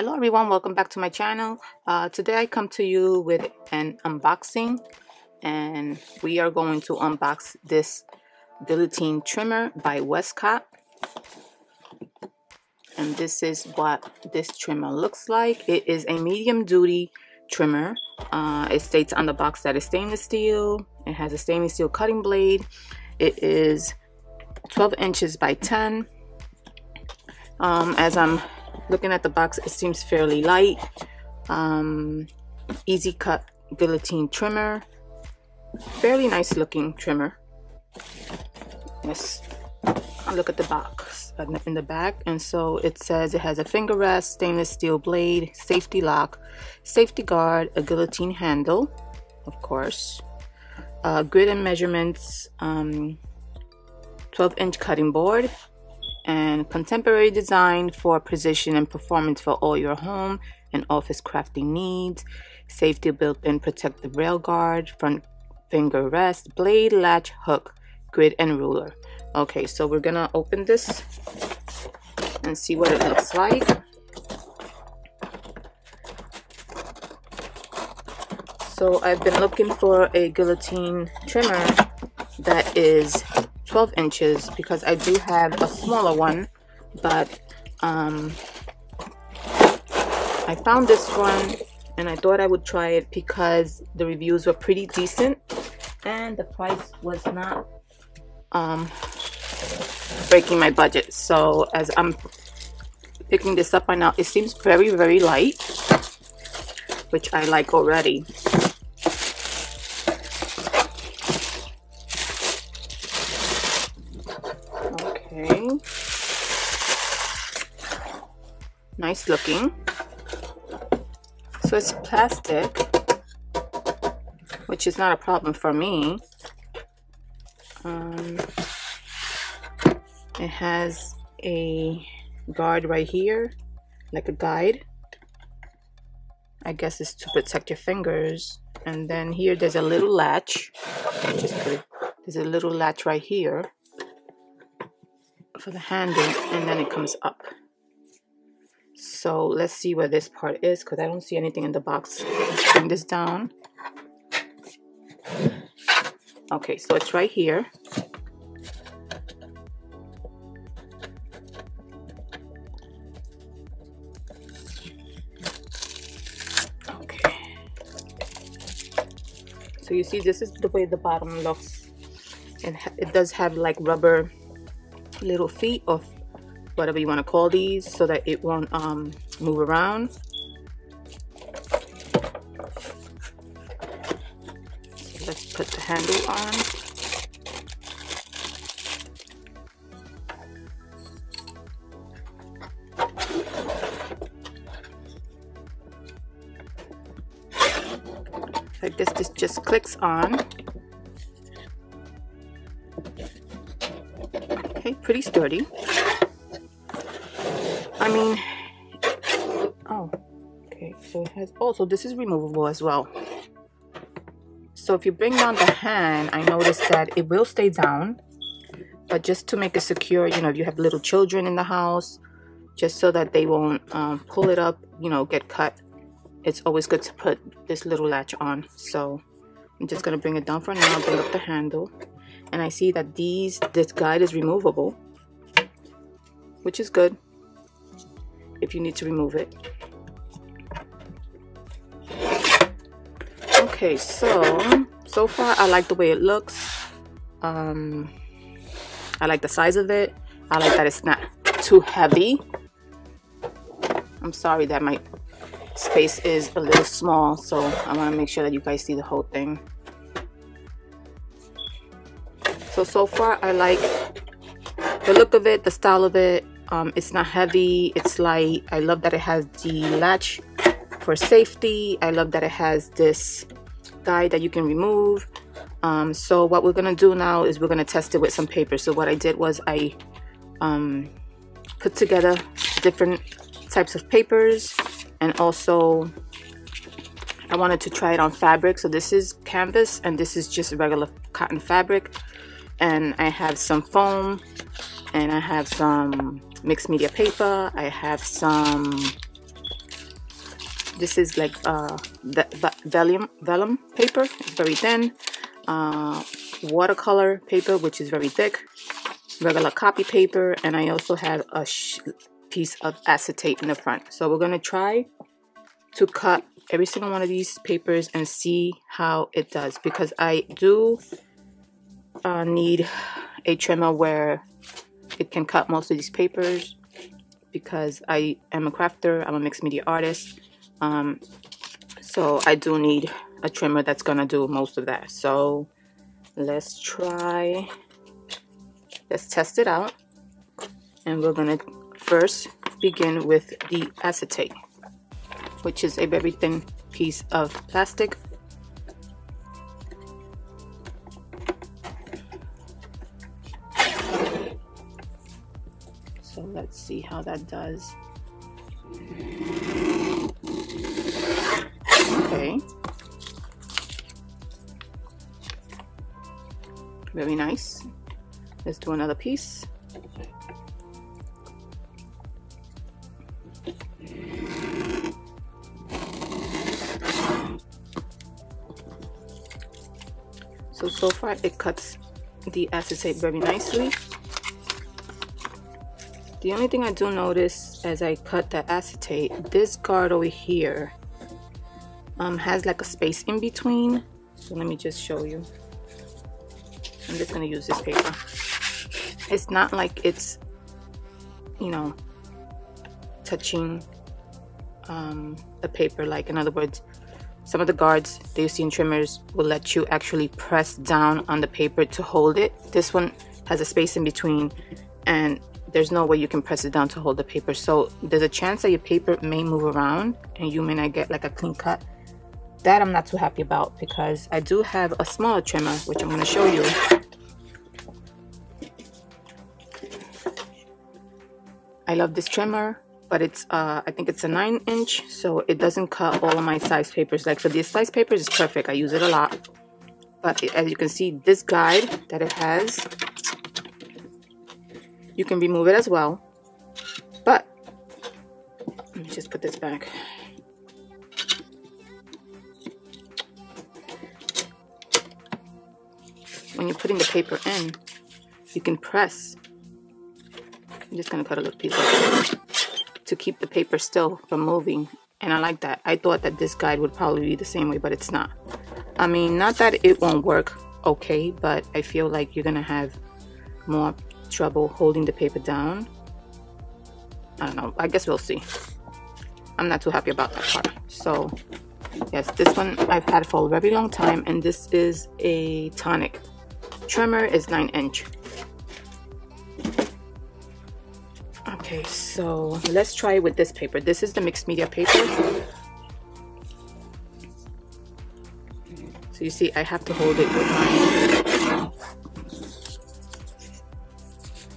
Hello everyone, welcome back to my channel. Today I come to you with an unboxing, and we are going to unbox this guillotine trimmer by Westcott. And this is what this trimmer looks like. It is a medium duty trimmer. It states on the box that it's stainless steel. It has a stainless steel cutting blade. It is 12 inches by 10. As I'm looking at the box, it seems fairly light. Easy cut guillotine trimmer. Fairly nice looking trimmer. Yes, I'll look at the box in the back. And so it says it has a finger rest, stainless steel blade, safety lock, safety guard, a guillotine handle, of course, grid and measurements, 12-inch cutting board, and contemporary design for precision and performance for all your home and office crafting needs. Safety built-in protective rail guard, front finger rest, blade, latch, hook, grid, and ruler. Okay, so we're gonna open this and see what it looks like. So I've been looking for a guillotine trimmer that is 12 inches because I do have a smaller one, but I found this one and I thought I would try it because the reviews were pretty decent and the price was not breaking my budget. So as I'm picking this up right now, it seems very, very light, which I like already. Nice looking. So it's plastic, which is not a problem for me. It has a guard right here, like a guide. I guess it's to protect your fingers. And then here there's a little latch. There's a little latch right here for the handle, and then it comes up. So let's see where this part is, because I don't see anything in the box. Let's bring this down. Okay, so it's right here. Okay. So you see, this is the way the bottom looks. And it does have like rubber little feet of whatever you want to call these, so that it won't move around. So let's put the handle on. I guess this just clicks on. Okay, pretty sturdy. I mean, oh, okay, so it has, also this is removable as well. So if you bring down the hand, I noticed that it will stay down, but just to make it secure, you know, if you have little children in the house, just so that they won't pull it up, you know, get cut, it's always good to put this little latch on. So I'm just gonna bring it down for now, bring up the handle, and I see that this guide is removable, which is good if you need to remove it. Okay, so far I like the way it looks. I like the size of it. I like that it's not too heavy. I'm sorry that my space is a little small, so I want to make sure that you guys see the whole thing. So far I like the look of it, the style of it. It's not heavy, it's light. I love that it has the latch for safety. I love that it has this guide that you can remove. So what we're gonna do now is we're gonna test it with some paper. So what I did was I put together different types of papers, and also I wanted to try it on fabric. So this is canvas and this is just regular cotton fabric, and I have some foam, and I have some mixed media paper, I have some This is like vellum paper. It's very thin. Watercolor paper, which is very thick. Regular copy paper, and I also have a piece of acetate in the front. So we're gonna try to cut every single one of these papers and see how it does, because I do need a trimmer where it can cut most of these papers, because I am a crafter, I'm a mixed media artist, so I do need a trimmer that's gonna do most of that. So let's try, let's test it out, and we're gonna first begin with the acetate, which is a very thin piece of plastic. So let's see how that does. Okay. Very nice. Let's do another piece. So far it cuts the acetate very nicely. The only thing I do notice as I cut the acetate, this guard over here has like a space in between. So let me just show you. I'm just gonna use this paper. It's not like it's, you know, touching the paper. Like, in other words, some of the guards that you see in trimmers will let you actually press down on the paper to hold it. This one has a space in between, and there's no way you can press it down to hold the paper. So there's a chance that your paper may move around and you may not get like a clean cut. That I'm not too happy about, because I do have a smaller trimmer, which I'm going to show you. I love this trimmer, but it's I think it's a 9-inch, so it doesn't cut all of my size papers. Like, for these size papers, it's perfect. I use it a lot. But as you can see, this guide that it has, you can remove it as well. But let me just put this back. When you're putting the paper in, you can press. I'm just gonna cut a little piece off to keep the paper still from moving, and I like that. I thought that this guide would probably be the same way, but it's not. I mean, not that it won't work okay, but I feel like you're gonna have more trouble holding the paper down. I don't know, I guess we'll see. I'm not too happy about that part. So yes, this one I've had for a very long time, and this is a Tonic trimmer. Is 9-inch. Okay, so let's try it with this paper. This is the mixed media paper. So you see, I have to hold it with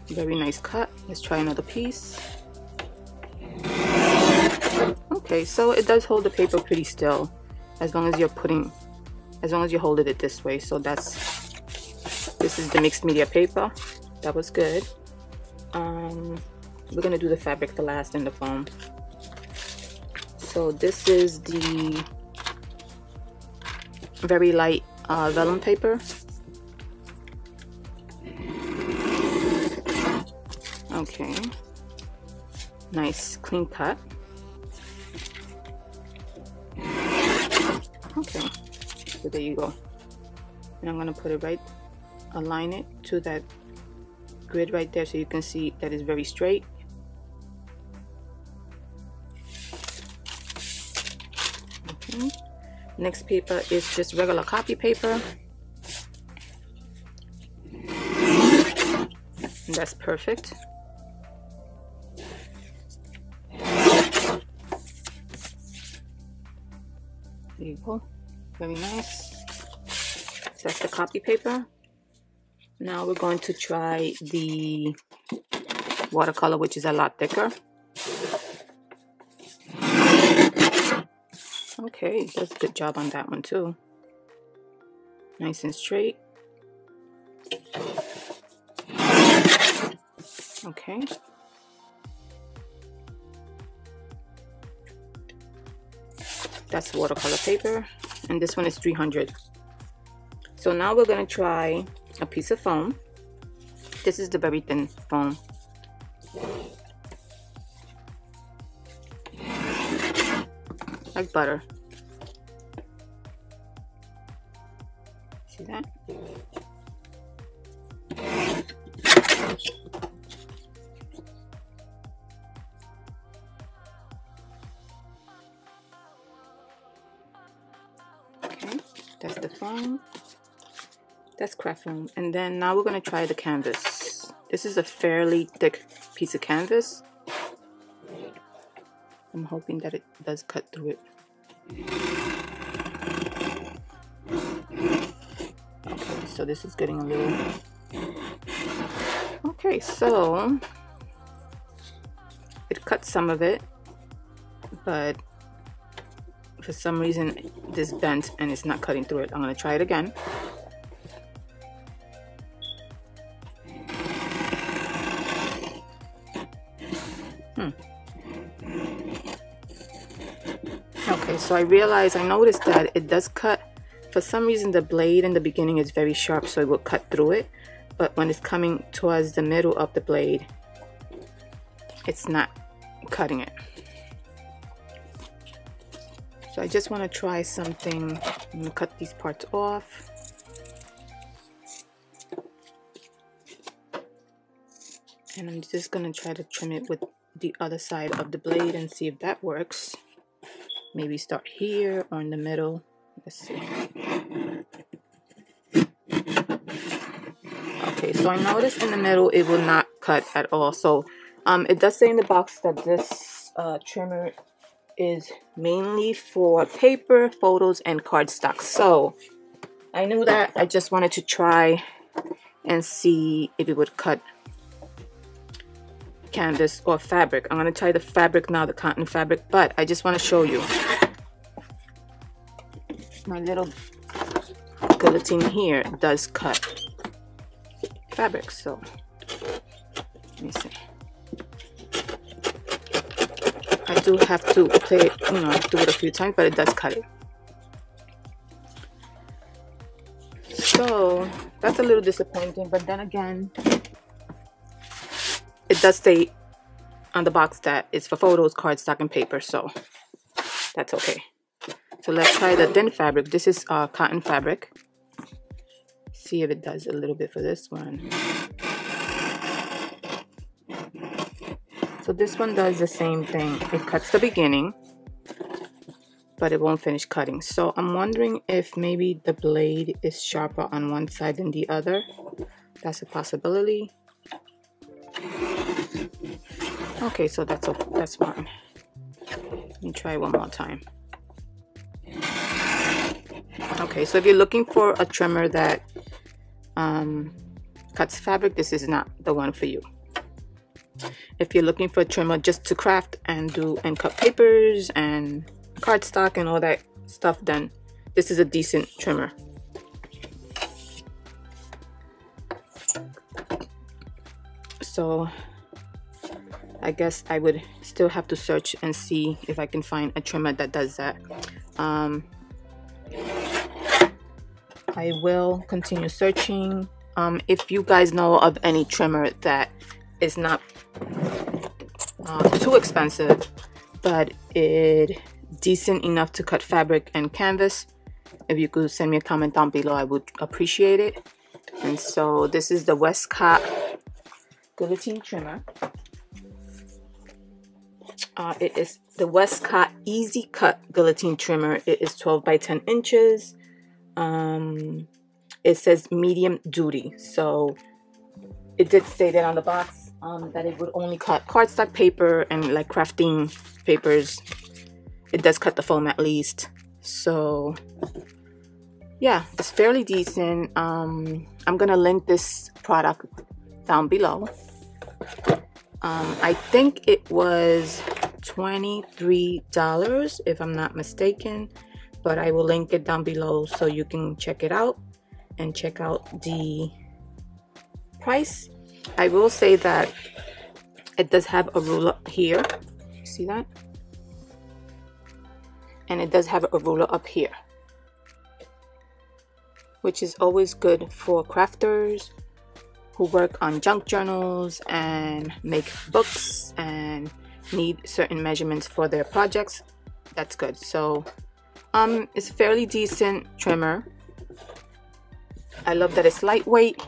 my very nice cut. Let's try another piece. Okay, so it does hold the paper pretty still, as long as you're putting, as long as you hold it this way. So this is the mixed media paper. That was good. We're gonna do the fabric for last and the foam. So this is the very light vellum paper. Okay, nice clean cut. Okay, so there you go. And I'm gonna put it right, align it to that grid right there, so you can see that it's very straight. Okay. Next paper is just regular copy paper. And that's perfect. There you go. Very nice. So that's the copy paper. Now we're going to try the watercolor, which is a lot thicker. Okay, does a good job on that one too. Nice and straight. Okay. That's watercolor paper, and this one is 300. So now we're going to try a piece of foam. This is the very thin foam. Like butter. See that? Okay, that's the foam. That's craft foam. And then now we're going to try the canvas. This is a fairly thick piece of canvas. I'm hoping that it does cut through it. Okay, so this is getting a little... Okay, so it cut some of it, but for some reason this bent and it's not cutting through it. I'm gonna try it again. Okay, so I realized, I noticed that it does cut. For some reason the blade in the beginning is very sharp, so it will cut through it, but when it's coming towards the middle of the blade, it's not cutting it. So I just want to try something. I'm going to cut these parts off. And I'm just going to try to trim it with the other side of the blade and see if that works. Maybe start here or in the middle. Let's see. Okay, so I noticed in the middle it will not cut at all. So it does say in the box that this trimmer is mainly for paper, photos, and cardstock. So I knew that. I just wanted to try and see if it would cut canvas or fabric. I'm going to try the fabric now, the cotton fabric, but I just want to show you my little guillotine here does cut fabric. So let me see. I do have to play, you know, do it a few times, but it does cut it. So that's a little disappointing, but then again, it does say on the box that it's for photos, cardstock, and paper, so that's okay. So let's try the thin fabric. This is cotton fabric. See if it does a little bit for this one. So this one does the same thing. It cuts the beginning, but it won't finish cutting. So I'm wondering if maybe the blade is sharper on one side than the other. That's a possibility. Okay, so that's fine. Let me try one more time. Okay, so if you're looking for a trimmer that cuts fabric, this is not the one for you. If you're looking for a trimmer just to craft and do and cut papers and cardstock and all that stuff, then this is a decent trimmer. So I guess I would still have to search and see if I can find a trimmer that does that. I will continue searching. If you guys know of any trimmer that is not too expensive, but it decent enough to cut fabric and canvas, if you could send me a comment down below, I would appreciate it. And so this is the Westcott guillotine trimmer. It is the Westcott Easy Cut guillotine trimmer. It is 12 by 10 inches. It says medium duty, so it did say that on the box, that it would only cut cardstock, paper, and like crafting papers. It does cut the foam at least. So yeah, it's fairly decent. I'm gonna link this product down below. I think it was $23 if I'm not mistaken, but I will link it down below so you can check it out and check out the price. I will say that it does have a ruler here. You see that? and it does have a ruler up here, which is always good for crafters who work on junk journals and make books and need certain measurements for their projects. That's good. So it's a fairly decent trimmer. I love that it's lightweight.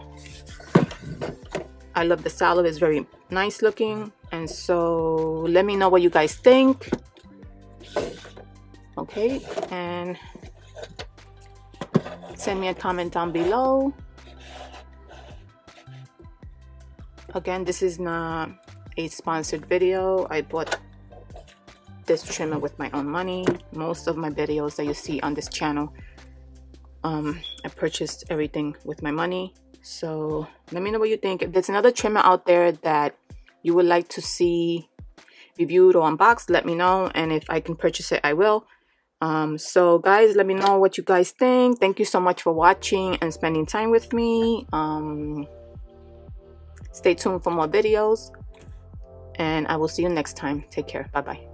I love the style of it. It's very nice looking. And so let me know what you guys think. Okay, and send me a comment down below. Again, this is not a sponsored video. I bought this trimmer with my own money. Most of my videos that you see on this channel, I purchased everything with my money. So let me know what you think. If there's another trimmer out there that you would like to see reviewed or unboxed, let me know, and if I can purchase it, I will. So guys, let me know what you guys think. Thank you so much for watching and spending time with me. Stay tuned for more videos, and I will see you next time. Take care. Bye-bye.